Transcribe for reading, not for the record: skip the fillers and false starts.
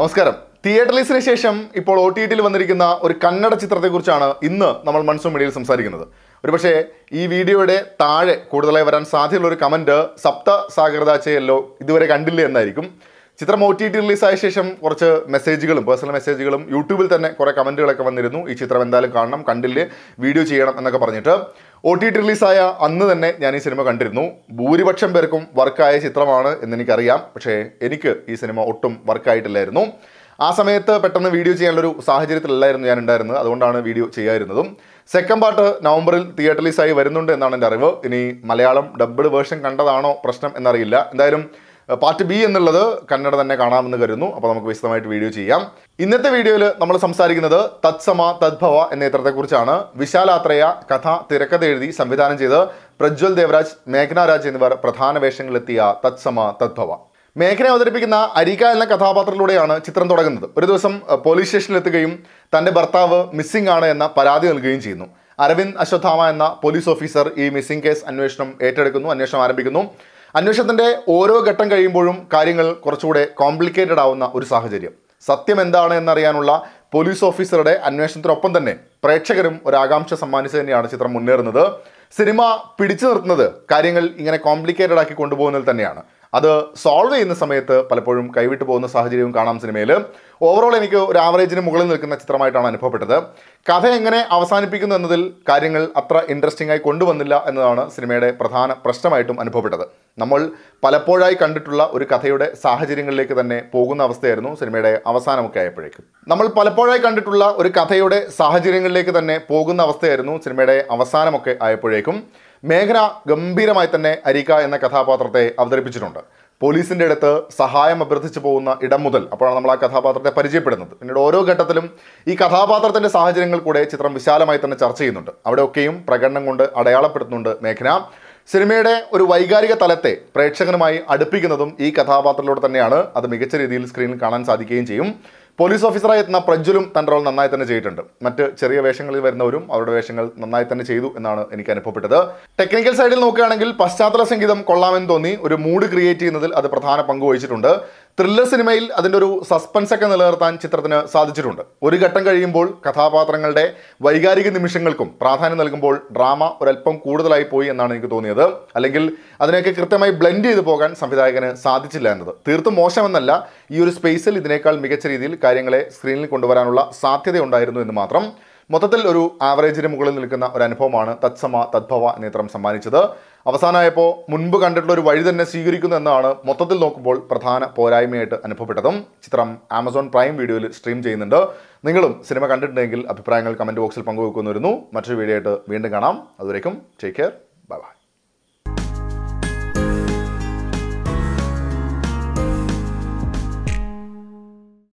നമസ്കാരം തിയേറ്ററിന് ശേഷം ഇപ്പോൾ ഒടിടിയിൽ വന്നിരിക്കുന്ന ഒരു കന്നഡ ചിത്രത്തെക്കുറിച്ചാണ് ഇന്ന് നമ്മൾ മൺസൂൺ മീഡിയയിൽ സംസാരിക്കുന്നത്. ഒരുപക്ഷേ ഈ വീഡിയോയുടെ താഴെ കൂടുതലായി വരാൻ സാധ്യതയുള്ള ഒരു കമന്റ് സപ്ത സാഗരദാചയല്ലോ ഇതുവരെ കണ്ടില്ല എന്നായിരിക്കും. ചിത്രം ഒടിടി റിലീസ് ആയ ശേഷം കുറച്ച് മെസ്സേജുകളും പേഴ്സണൽ മെസ്സേജുകളും യൂട്യൂബിൽ തന്നെ കുറേ കമന്റുകളൊക്കെ വന്നിരുന്നു. ഈ ചിത്രം എന്തായാലും കാണണം, കണ്ടില്ലേ വീഡിയോ ചെയ്യണം എന്നൊക്കെ പറഞ്ഞിട്ട്. ഒടിടി റിലീസ് ആയ അന്ന് തന്നെ ഞാൻ ഈ സിനിമ കണ്ടിരുന്നു. ഭൂരിപക്ഷം പേർക്കും വർക്കായ ചിത്രമാണ് എന്നെനിക്കറിയാം. പക്ഷേ എനിക്ക് ഈ സിനിമ ഒട്ടും വർക്കായിട്ടില്ലായിരുന്നു. ആ സമയത്ത് പെട്ടെന്ന് വീഡിയോ ചെയ്യാനുള്ളൊരു സാഹചര്യത്തിലല്ലായിരുന്നു ഞാനുണ്ടായിരുന്നത്. അതുകൊണ്ടാണ് വീഡിയോ ചെയ്യാതിരുന്നതും. സെക്കൻഡ് പാർട്ട് നവംബറിൽ തിയേറ്റർ റിലീസായി വരുന്നുണ്ട് എന്നാണ് എൻ്റെ അറിവ്. ഇനി മലയാളം ഡബ്ഡ് വേർഷൻ കണ്ടതാണോ പ്രശ്നം എന്നറിയില്ല. എന്തായാലും പാർട്ട് ബി എന്നുള്ളത് കന്നഡ തന്നെ കാണാമെന്ന് കരുതുന്നു. അപ്പോൾ നമുക്ക് വിശദമായിട്ട് വീഡിയോ ചെയ്യാം. ഇന്നത്തെ വീഡിയോയിൽ നമ്മൾ സംസാരിക്കുന്നത് തത്സമ തദ്ഭവ എന്ന ചിത്രത്തെക്കുറിച്ചാണ്. വിശാൽ ആത്രേയ കഥ തിരക്കഥ എഴുതി സംവിധാനം ചെയ്ത് പ്രജ്വൽ ദേവരാജ്, മേഘന രാജ് എന്നിവർ പ്രധാന വേഷങ്ങളിലെത്തിയ തത്സമ തദ്ഭവ. മേഘന അവതരിപ്പിക്കുന്ന അരിക എന്ന കഥാപാത്രത്തിലൂടെയാണ് ചിത്രം തുടങ്ങുന്നത്. ഒരു ദിവസം പോലീസ് സ്റ്റേഷനിലെത്തുകയും തൻ്റെ ഭർത്താവ് മിസ്സിംഗ് ആണ് എന്ന പരാതി നൽകുകയും ചെയ്യുന്നു. അരവിന്ദ് അശ്വത്ഥാമ എന്ന പോലീസ് ഓഫീസർ ഈ മിസ്സിംഗ് കേസ് അന്വേഷണം ആരംഭിക്കുന്നു. അന്വേഷണത്തിൻ്റെ ഓരോ ഘട്ടം കഴിയുമ്പോഴും കാര്യങ്ങൾ കുറച്ചുകൂടെ കോംപ്ലിക്കേറ്റഡ് ആവുന്ന ഒരു സാഹചര്യം. സത്യം എന്താണ് എന്നറിയാനുള്ള പോലീസ് ഓഫീസറുടെ അന്വേഷണത്തിനൊപ്പം തന്നെ പ്രേക്ഷകരും ഒരാകാംക്ഷ സമ്മാനിച്ച് തന്നെയാണ് ചിത്രം മുന്നേറുന്നത്. സിനിമ പിടിച്ചു നിർത്തുന്നത് കാര്യങ്ങൾ ഇങ്ങനെ കോംപ്ലിക്കേറ്റഡ് ആക്കി കൊണ്ടുപോകുന്നതിൽ തന്നെയാണ്. അത് സോൾവ് ചെയ്യുന്ന സമയത്ത് പലപ്പോഴും കൈവിട്ടു പോകുന്ന സാഹചര്യവും കാണാം സിനിമയിൽ. ഓവറോൾ എനിക്ക് ഒരു ആവറേജിന് മുകളിൽ നിൽക്കുന്ന ചിത്രമായിട്ടാണ് അനുഭവപ്പെട്ടത്. കഥ എങ്ങനെ അവസാനിപ്പിക്കുന്നു എന്നതിൽ കാര്യങ്ങൾ അത്ര ഇൻട്രസ്റ്റിംഗ് ആയി കൊണ്ടുവന്നില്ല എന്നതാണ് സിനിമയുടെ പ്രധാന പ്രശ്നമായിട്ടും അനുഭവപ്പെട്ടത്. നമ്മൾ പലപ്പോഴായി കണ്ടിട്ടുള്ള ഒരു കഥയുടെ സാഹചര്യങ്ങളിലേക്ക് തന്നെ പോകുന്ന അവസ്ഥയായിരുന്നു സിനിമയുടെ അവസാനമൊക്കെ ആയപ്പോഴേക്കും. മേഘന ഗംഭീരമായി തന്നെ അരിക എന്ന കഥാപാത്രത്തെ അവതരിപ്പിച്ചിട്ടുണ്ട്. പോലീസിൻ്റെ അടുത്ത് സഹായം അഭ്യർത്ഥിച്ചു പോകുന്ന ഇടം മുതൽ അപ്പോഴാണ് നമ്മൾ ആ കഥാപാത്രത്തെ പരിചയപ്പെടുന്നത്. പിന്നീട് ഓരോ ഘട്ടത്തിലും ഈ കഥാപാത്രത്തിൻ്റെ സാഹചര്യങ്ങൾ കൂടെ ചിത്രം വിശാലമായി തന്നെ ചർച്ച ചെയ്യുന്നുണ്ട്. അവിടെയൊക്കെയും പ്രകടനം കൊണ്ട് അടയാളപ്പെടുത്തുന്നുണ്ട് മേഘന. സിനിമയുടെ ഒരു വൈകാരിക തലത്തെ പ്രേക്ഷകനുമായി അടുപ്പിക്കുന്നതും ഈ കഥാപാത്രത്തിലൂടെ തന്നെയാണ്. അത് മികച്ച രീതിയിൽ സ്ക്രീനിൽ കാണാൻ സാധിക്കുകയും ചെയ്യും. പോലീസ് ഓഫീസറായി എത്തുന്ന പ്രജ്വലും തൻ്റെ റോൾ നന്നായി തന്നെ ചെയ്തിട്ടുണ്ട്. മറ്റ് ചെറിയ വേഷങ്ങളിൽ വരുന്നവരും അവരുടെ വേഷങ്ങൾ നന്നായി തന്നെ ചെയ്തു എന്നാണ് എനിക്ക് അനുഭവപ്പെട്ടത്. ടെക്നിക്കൽ സൈഡിൽ നോക്കുകയാണെങ്കിൽ പശ്ചാത്തല സംഗീതം കൊള്ളാമെന്ന് തോന്നി. ഒരു മൂഡ് ക്രിയേറ്റ് ചെയ്യുന്നതിൽ അത് പ്രധാന പങ്ക് വഹിച്ചിട്ടുണ്ട്. ത്രില്ലർ സിനിമയിൽ അതിൻ്റെ ഒരു സസ്പെൻസൊക്കെ നിലനിർത്താൻ ചിത്രത്തിന് സാധിച്ചിട്ടുണ്ട്. ഒരു ഘട്ടം കഴിയുമ്പോൾ കഥാപാത്രങ്ങളുടെ വൈകാരിക നിമിഷങ്ങൾക്കും പ്രാധാന്യം നൽകുമ്പോൾ ഡ്രാമ ഒരല്പം കൂടുതലായി പോയി എന്നാണ് എനിക്ക് തോന്നിയത്. അല്ലെങ്കിൽ അതിനെയൊക്കെ കൃത്യമായി ബ്ലെൻഡ് ചെയ്ത് പോകാൻ സംവിധായകന് സാധിച്ചില്ല എന്നത് തീർത്തും മോശമെന്നല്ല, ഈ ഒരു സ്പേസിൽ ഇതിനേക്കാൾ മികച്ച രീതിയിൽ കാര്യങ്ങളെ സ്ക്രീനിൽ കൊണ്ടുവരാനുള്ള സാധ്യതയുണ്ടായിരുന്നു എന്ന് മാത്രം. മൊത്തത്തിൽ ഒരു ആവറേജിന് മുകളിൽ നിൽക്കുന്ന ഒരു അനുഭവമാണ് തത്സമ തദ്ഭവ എന്ന ചിത്രം സമ്മാനിച്ചത്. അവസാനമായപ്പോൾ മുൻപ് കണ്ടിട്ടുള്ള ഒരു വഴി തന്നെ സ്വീകരിക്കുന്നു എന്നതാണ് മൊത്തത്തിൽ നോക്കുമ്പോൾ പ്രധാന പോരായ്മയായിട്ട് അനുഭവപ്പെട്ടതും. ചിത്രം ആമസോൺ പ്രൈം വീഡിയോയിൽ സ്ട്രീം ചെയ്യുന്നുണ്ട്. നിങ്ങളും സിനിമ കണ്ടിട്ടുണ്ടെങ്കിൽ അഭിപ്രായങ്ങൾ കമൻറ്റ് ബോക്സിൽ പങ്കുവെക്കുന്നു. മറ്റൊരു വീഡിയോ ആയിട്ട് വീണ്ടും കാണാം. അതുവരേക്കും ടേക്ക് കെയർ, ബൈ ബൈ.